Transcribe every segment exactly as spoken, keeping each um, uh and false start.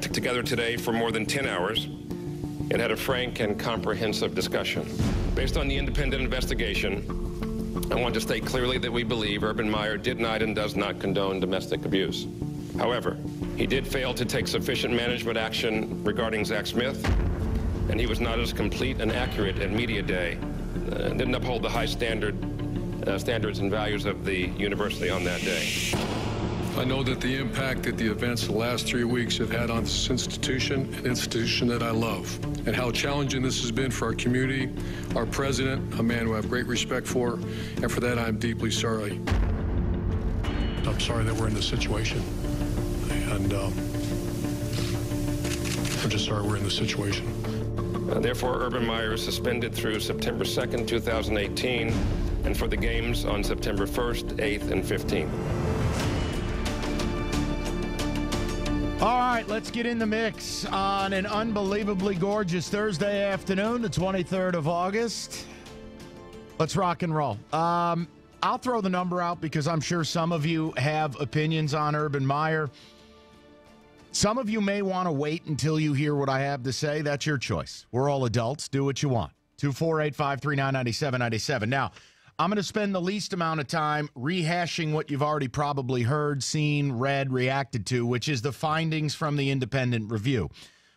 back together today for more than ten hours and had a frank and comprehensive discussion. Based on the independent investigation, I want to state clearly that we believe Urban Meyer did not and does not condone domestic abuse. However, he did fail to take sufficient management action regarding Zach Smith, and he was not as complete and accurate at Media Day and didn't uphold the high standard, uh, standards and values of the university on that day. I know that the impact that the events the last three weeks have had on this institution, an institution that I love, and how challenging this has been for our community, our president, a man who I have great respect for, and for that I'm deeply sorry. I'm sorry that we're in this situation, and um, I'm just sorry we're in this situation. Uh, therefore, Urban Meyer is suspended through September second, two thousand eighteen, and for the games on September first, eighth, and fifteenth. All right, let's get in the mix on an unbelievably gorgeous Thursday afternoon, the twenty-third of August. Let's rock and roll. Um, I'll throw the number out because I'm sure some of you have opinions on Urban Meyer. Some of you may want to wait until you hear what I have to say. That's your choice. We're all adults. Do what you want. two four eight, five three nine, nine seven nine seven. Now, I'm going to spend the least amount of time rehashing what you've already probably heard, seen, read, reacted to, which is the findings from the independent review.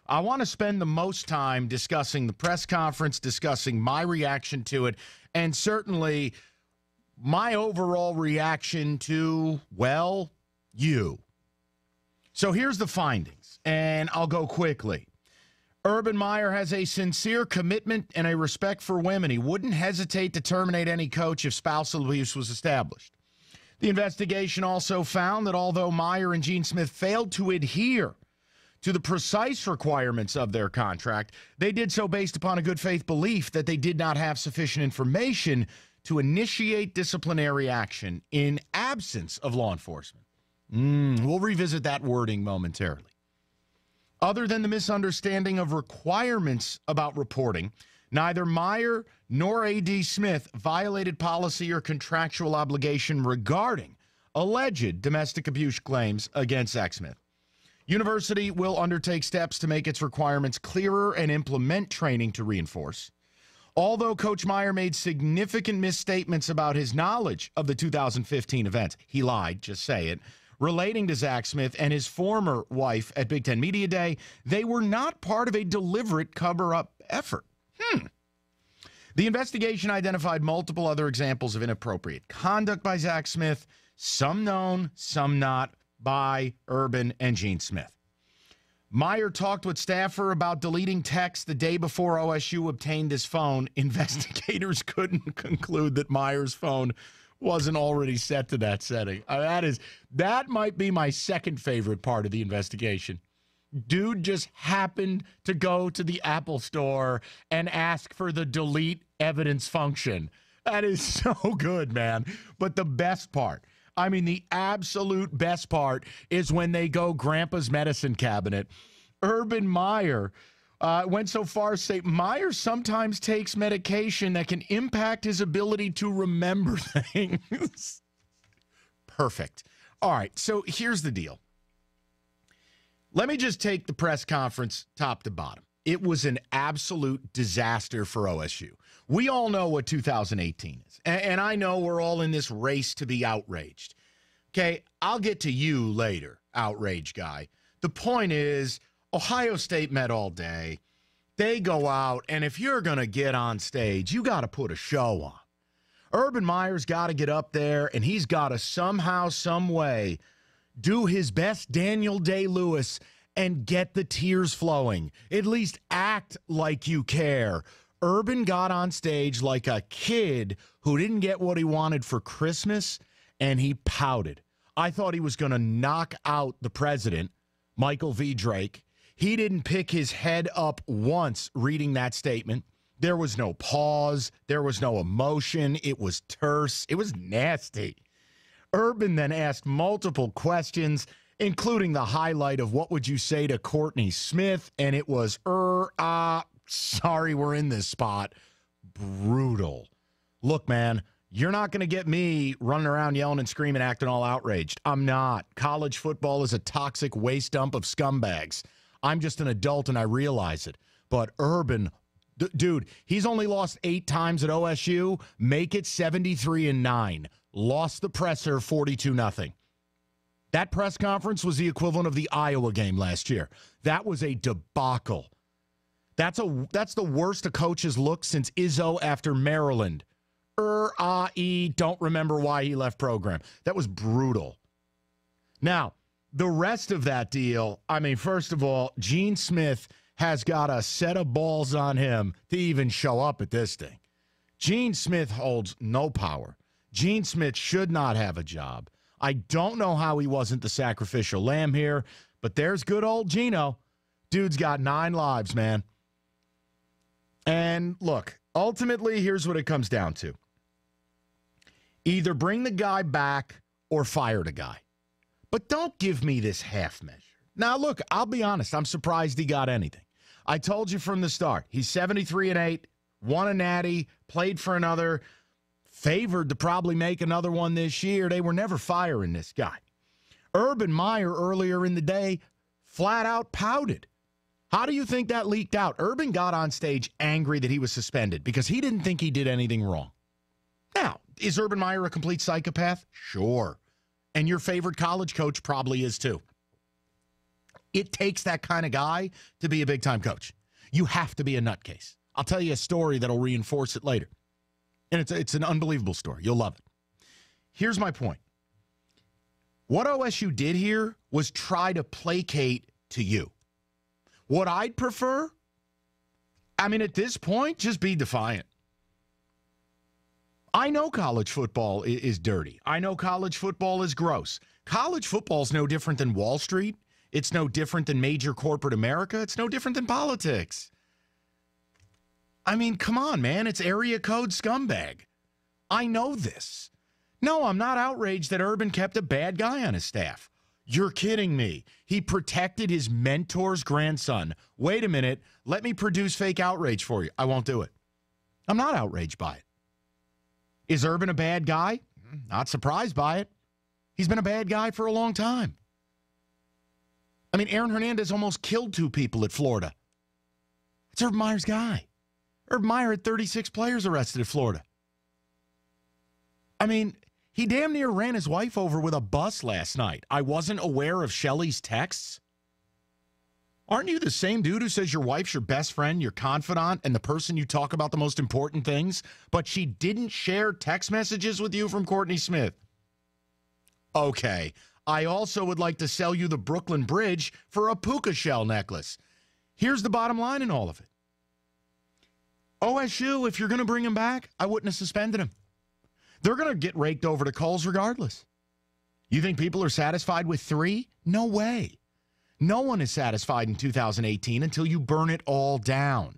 I want to spend the most time discussing the press conference, discussing my reaction to it, and certainly my overall reaction to, well, you. So here's the findings, and I'll go quickly. Urban Meyer has a sincere commitment and a respect for women. He wouldn't hesitate to terminate any coach if spousal abuse was established. The investigation also found that although Meyer and Gene Smith failed to adhere to the precise requirements of their contract, they did so based upon a good faith belief that they did not have sufficient information to initiate disciplinary action in absence of law enforcement. Mm, we'll revisit that wording momentarily. Other than the misunderstanding of requirements about reporting, neither Meyer nor A D Smith violated policy or contractual obligation regarding alleged domestic abuse claims against Zach Smith. University will undertake steps to make its requirements clearer and implement training to reinforce. Although Coach Meyer made significant misstatements about his knowledge of the two thousand fifteen events, he lied, just say it, relating to Zach Smith and his former wife at Big Ten Media Day, they were not part of a deliberate cover-up effort. Hmm. The investigation identified multiple other examples of inappropriate conduct by Zach Smith, some known, some not, by Urban and Gene Smith. Meyer talked with staffer about deleting texts the day before O S U obtained his phone. Investigators couldn't conclude that Meyer's phone wasn't already set to that setting. Uh, that is, that might be my second favorite part of the investigation. Dude just happened to go to the Apple store and ask for the delete evidence function. That is so good, man. But the best part, I mean, the absolute best part is when they go grandpa's medicine cabinet. Urban Meyer Uh, went so far as to say Meyer sometimes takes medication that can impact his ability to remember things. Perfect. All right, so here's the deal. Let me just take the press conference top to bottom. It was an absolute disaster for O S U. We all know what two thousand eighteen is, and, and I know we're all in this race to be outraged. Okay, I'll get to you later, outrage guy. The point is, Ohio State met all day. They go out, and if you're going to get on stage, you got to put a show on. Urban Meyer's got to get up there, and he's got to somehow, some way, do his best Daniel Day-Lewis and get the tears flowing. At least act like you care. Urban got on stage like a kid who didn't get what he wanted for Christmas, and he pouted. I thought he was going to knock out the president, Michael V. Drake. He didn't pick his head up once reading that statement. There was no pause. There was no emotion. It was terse. It was nasty. Urban then asked multiple questions, including the highlight of what would you say to Courtney Smith, and it was, er, ah, sorry we're in this spot. Brutal. Look, man, you're not going to get me running around yelling and screaming, acting all outraged. I'm not. College football is a toxic waste dump of scumbags. I'm just an adult and I realize it. But Urban, d dude, he's only lost eight times at O S U. Make it seventy-three and nine. Lost the presser forty-two nothing. That press conference was the equivalent of the Iowa game last year. That was a debacle. That's a that's the worst a coach has looked since Izzo after Maryland. Er, ah, e, don't remember why he left program. That was brutal. Now, the rest of that deal, I mean, first of all, Gene Smith has got a set of balls on him to even show up at this thing. Gene Smith holds no power. Gene Smith should not have a job. I don't know how he wasn't the sacrificial lamb here, but there's good old Gino. Dude's got nine lives, man. And look, ultimately, here's what it comes down to. Either bring the guy back or fire the guy. But don't give me this half measure. Now, look, I'll be honest. I'm surprised he got anything. I told you from the start, he's seventy-three and eight, won a natty, played for another, favored to probably make another one this year. They were never firing this guy. Urban Meyer earlier in the day flat out pouted. How do you think that leaked out? Urban got on stage angry that he was suspended because he didn't think he did anything wrong. Now, is Urban Meyer a complete psychopath? Sure. And your favorite college coach probably is too. It takes that kind of guy to be a big-time coach. You have to be a nutcase. I'll tell you a story that'll reinforce it later. And it's, it's an unbelievable story. You'll love it. Here's my point. What O S U did here was try to placate to you. What I'd prefer, I mean, at this point, just be defiant. I know college football is dirty. I know college football is gross. College football is no different than Wall Street. It's no different than major corporate America. It's no different than politics. I mean, come on, man. It's area code scumbag. I know this. No, I'm not outraged that Urban kept a bad guy on his staff. You're kidding me. He protected his mentor's grandson. Wait a minute. Let me produce fake outrage for you. I won't do it. I'm not outraged by it. Is Urban a bad guy? Not surprised by it. He's been a bad guy for a long time. I mean, Aaron Hernandez almost killed two people at Florida. It's Urban Meyer's guy. Urban Meyer had thirty-six players arrested at Florida. I mean, he damn near ran his wife over with a bus last night. I wasn't aware of Shelly's texts. Aren't you the same dude who says your wife's your best friend, your confidant, and the person you talk about the most important things, but she didn't share text messages with you from Courtney Smith? Okay, I also would like to sell you the Brooklyn Bridge for a puka shell necklace. Here's the bottom line in all of it. O S U, if you're going to bring him back, I wouldn't have suspended him. They're going to get raked over the coals regardless. You think people are satisfied with three? No way. No one is satisfied in two thousand eighteen until you burn it all down,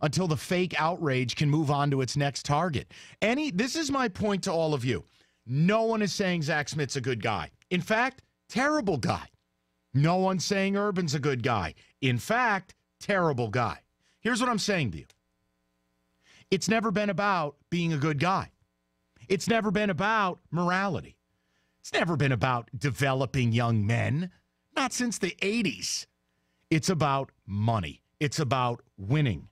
until the fake outrage can move on to its next target. Any, this is my point to all of you. No one is saying Zach Smith's a good guy. In fact, terrible guy. No one's saying Urban's a good guy. In fact, terrible guy. Here's what I'm saying to you. It's never been about being a good guy. It's never been about morality. It's never been about developing young men. Not since the eighties. It's about money. It's about winning.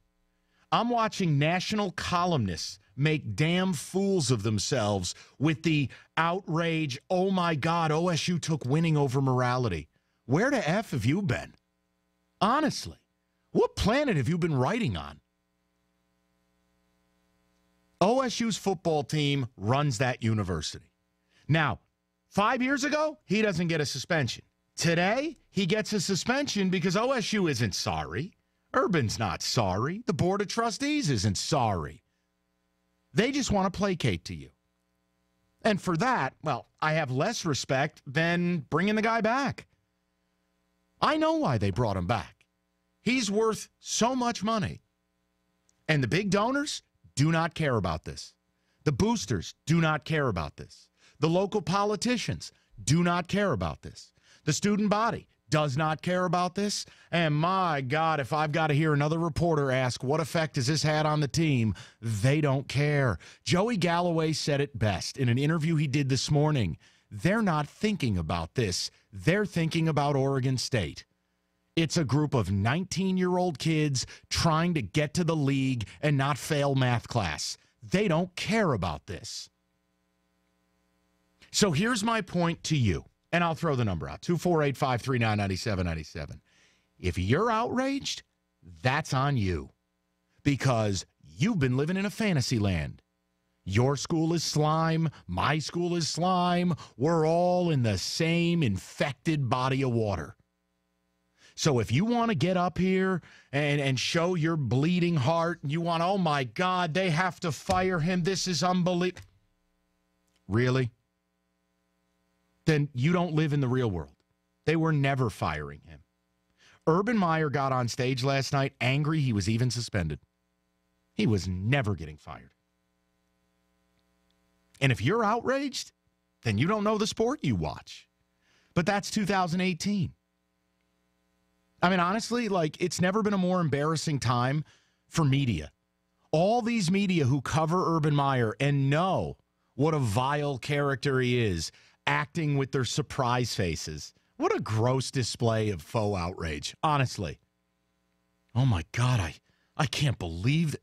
I'm watching national columnists make damn fools of themselves with the outrage, oh my God, O S U took winning over morality. Where the F have you been? Honestly, what planet have you been writing on? O S U's football team runs that university. Now, five years ago, he doesn't get a suspension. Today, he gets a suspension because O S U isn't sorry. Urban's not sorry. The Board of Trustees isn't sorry. They just want to placate to you. And for that, well, I have less respect than bringing the guy back. I know why they brought him back. He's worth so much money. And the big donors do not care about this. The boosters do not care about this. The local politicians do not care about this. The student body does not care about this. And my God, if I've got to hear another reporter ask, what effect has this had on the team? They don't care. Joey Galloway said it best in an interview he did this morning. They're not thinking about this. They're thinking about Oregon State. It's a group of nineteen-year-old kids trying to get to the league and not fail math class. They don't care about this. So here's my point to you, and I'll throw the number out, two four eight, five three nine, nine seven nine seven. If you're outraged, that's on you, because you've been living in a fantasy land. Your school is slime, my school is slime, we're all in the same infected body of water. So if you want to get up here and, and show your bleeding heart, you want, oh my God, they have to fire him, this is unbelievable. Really? Then you don't live in the real world. They were never firing him. Urban Meyer got on stage last night angry he was even suspended. He was never getting fired. And if you're outraged, then you don't know the sport you watch. But that's two thousand eighteen. I mean, honestly, like, it's never been a more embarrassing time for media. All these media who cover Urban Meyer and know what a vile character he is, acting with their surprise faces. What a gross display of faux outrage, honestly. Oh, my God, I, I can't believe that.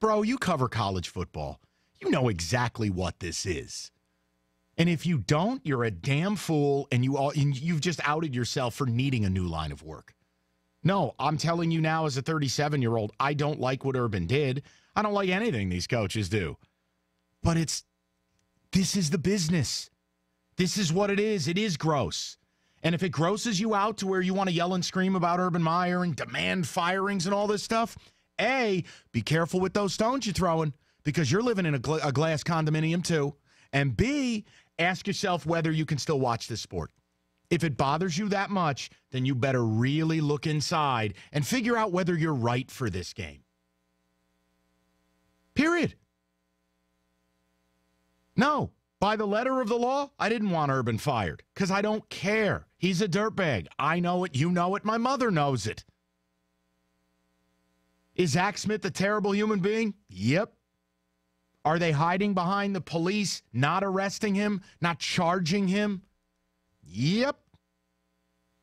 Bro, you cover college football. You know exactly what this is. And if you don't, you're a damn fool, and, you all, and you've just outed yourself for needing a new line of work. No, I'm telling you now as a thirty-seven-year-old, I don't like what Urban did. I don't like anything these coaches do. But it's this is the business. This is what it is. It is gross. And if it grosses you out to where you want to yell and scream about Urban Meyer and demand firings and all this stuff, A, be careful with those stones you're throwing because you're living in a, gla- a glass condominium too. And B, ask yourself whether you can still watch this sport. If it bothers you that much, then you better really look inside and figure out whether you're right for this game. Period. No, by the letter of the law, I didn't want Urban fired because I don't care. He's a dirtbag. I know it. You know it. My mother knows it. Is Zach Smith a terrible human being? Yep. Are they hiding behind the police, not arresting him, not charging him? Yep.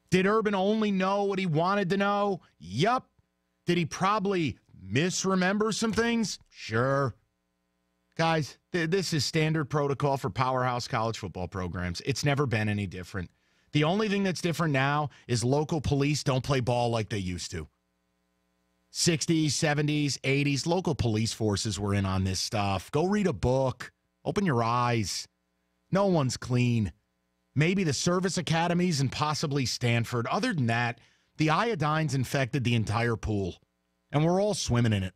Did Urban only know what he wanted to know? Yep. Did he probably misremember some things? Sure. Guys, th- this is standard protocol for powerhouse college football programs. It's never been any different. The only thing that's different now is local police don't play ball like they used to. sixties, seventies, eighties, local police forces were in on this stuff. Go read a book. Open your eyes. No one's clean. Maybe the service academies and possibly Stanford. Other than that, the iodine's infected the entire pool, and we're all swimming in it.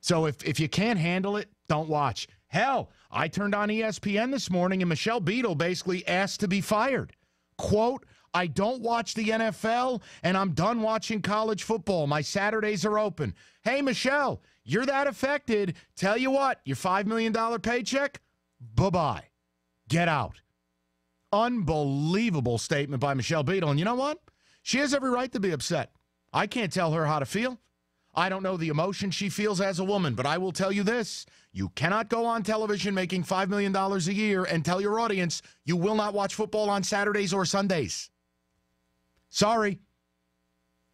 So if, if you can't handle it, don't watch. Hell, I turned on E S P N this morning, and Michelle Beadle basically asked to be fired. Quote, I don't watch the N F L, and I'm done watching college football. My Saturdays are open. Hey, Michelle, you're that affected. Tell you what, your five million dollars paycheck, bye-bye. Get out. Unbelievable statement by Michelle Beadle. And you know what? She has every right to be upset. I can't tell her how to feel. I don't know the emotion she feels as a woman, but I will tell you this. You cannot go on television making five million dollars a year and tell your audience you will not watch football on Saturdays or Sundays. Sorry.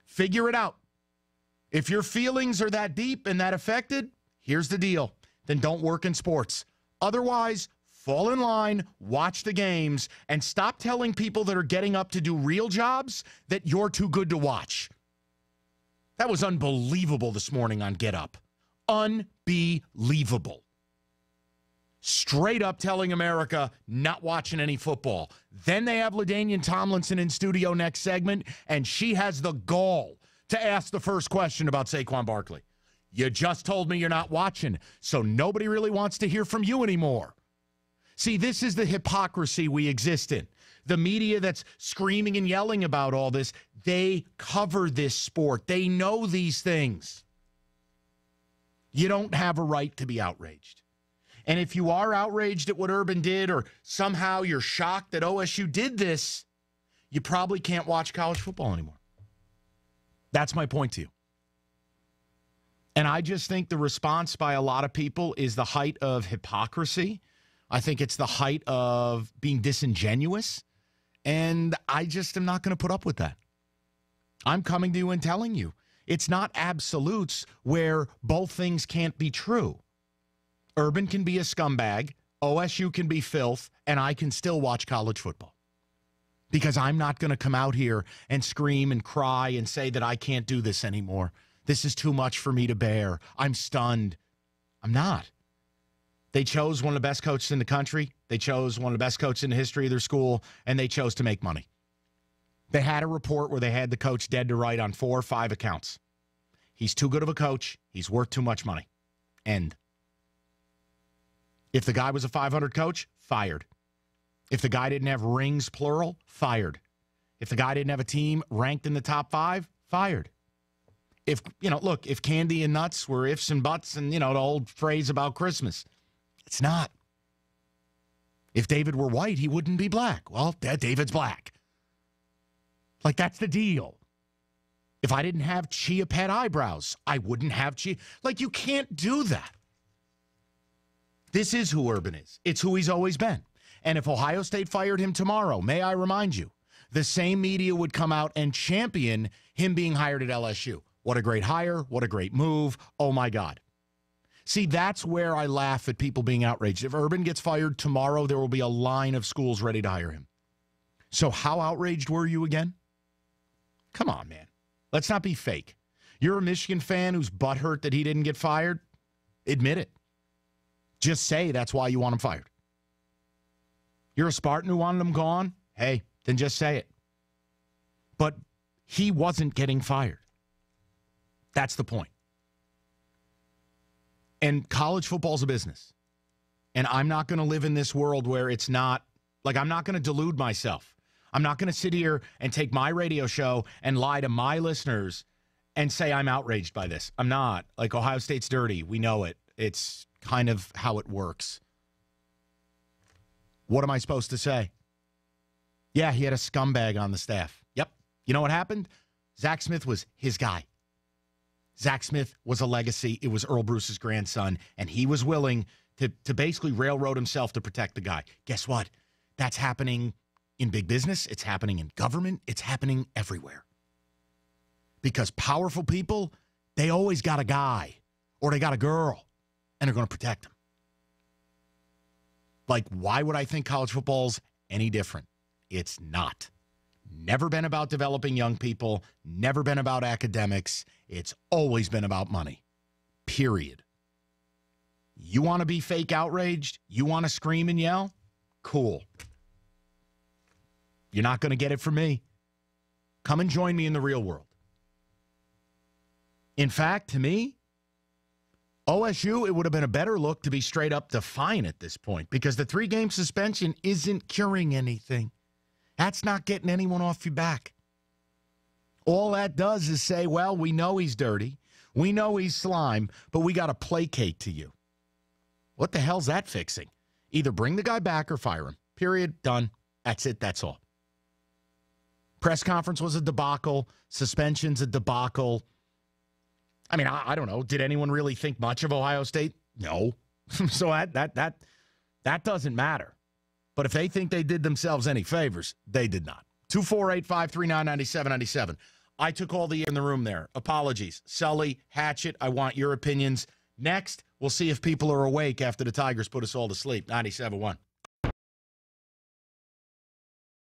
Figure it out. If your feelings are that deep and that affected, here's the deal. Then don't work in sports. Otherwise, fall in line, watch the games, and stop telling people that are getting up to do real jobs that you're too good to watch. That was unbelievable this morning on Get Up. Unbelievable. Straight up telling America not watching any football. Then they have LaDainian Tomlinson in studio next segment, and she has the gall to ask the first question about Saquon Barkley. You just told me you're not watching, so nobody really wants to hear from you anymore. See, this is the hypocrisy we exist in. The media that's screaming and yelling about all this, they cover this sport. They know these things. You don't have a right to be outraged. And if you are outraged at what Urban did or somehow you're shocked that O S U did this, you probably can't watch college football anymore. That's my point to you. And I just think the response by a lot of people is the height of hypocrisy. I think it's the height of being disingenuous. And I just am not going to put up with that. I'm coming to you and telling you. It's not absolutes where both things can't be true. Urban can be a scumbag, O S U can be filth, and I can still watch college football. Because I'm not going to come out here and scream and cry and say that I can't do this anymore. This is too much for me to bear. I'm stunned. I'm not. They chose one of the best coaches in the country. They chose one of the best coaches in the history of their school, and they chose to make money. They had a report where they had the coach dead to right on four or five accounts. He's too good of a coach. He's worth too much money. End. If the guy was a five hundred coach, fired. If the guy didn't have rings, plural, fired. If the guy didn't have a team ranked in the top five, fired. If, you know, look, if candy and nuts were ifs and buts and, you know, the old phrase about Christmas, it's not. If David were white, he wouldn't be black. Well, David's black. Like, that's the deal. If I didn't have chia pet eyebrows, I wouldn't have chia. Like, you can't do that. This is who Urban is. It's who he's always been. And if Ohio State fired him tomorrow, may I remind you, the same media would come out and champion him being hired at L S U. What a great hire. What a great move. Oh, my God. See, that's where I laugh at people being outraged. If Urban gets fired tomorrow, there will be a line of schools ready to hire him. So how outraged were you again? Come on, man. Let's not be fake. You're a Michigan fan who's butthurt that he didn't get fired? Admit it. Just say that's why you want him fired. You're a Spartan who wanted him gone? Hey, then just say it. But he wasn't getting fired. That's the point. And college football's a business. And I'm not going to live in this world where it's not, like, I'm not going to delude myself. I'm not going to sit here and take my radio show and lie to my listeners and say I'm outraged by this. I'm not. Like, Ohio State's dirty. We know it. It's kind of how it works. What am I supposed to say? Yeah, he had a scumbag on the staff. Yep. You know what happened? Zach Smith was his guy. Zach Smith was a legacy. It was Earl Bruce's grandson, and he was willing to, to basically railroad himself to protect the guy. Guess what? That's happening in big business, it's happening in government, it's happening everywhere. Because powerful people, they always got a guy or they got a girl and they're going to protect them. Like, why would I think college football's any different? It's not. Never been about developing young people, never been about academics. It's always been about money, period. You want to be fake outraged? You want to scream and yell? Cool. You're not going to get it from me. Come and join me in the real world. In fact, to me, O S U, it would have been a better look to be straight up defiant at this point because the three-game suspension isn't curing anything. That's not getting anyone off your back. All that does is say, well, we know he's dirty. We know he's slime, but we got to placate to you. What the hell's that fixing? Either bring the guy back or fire him. Period. Done. That's it. That's all. Press conference was a debacle. Suspension's a debacle. I mean, I, I don't know. Did anyone really think much of Ohio State? No. So that, that, that, that doesn't matter. But if they think they did themselves any favors, they did not. two four eight, five three nine, nine seven nine seven. I took all the air in the room there. Apologies. Sully, Hatchet, I want your opinions. Next, we'll see if people are awake after the Tigers put us all to sleep. ninety-seven one.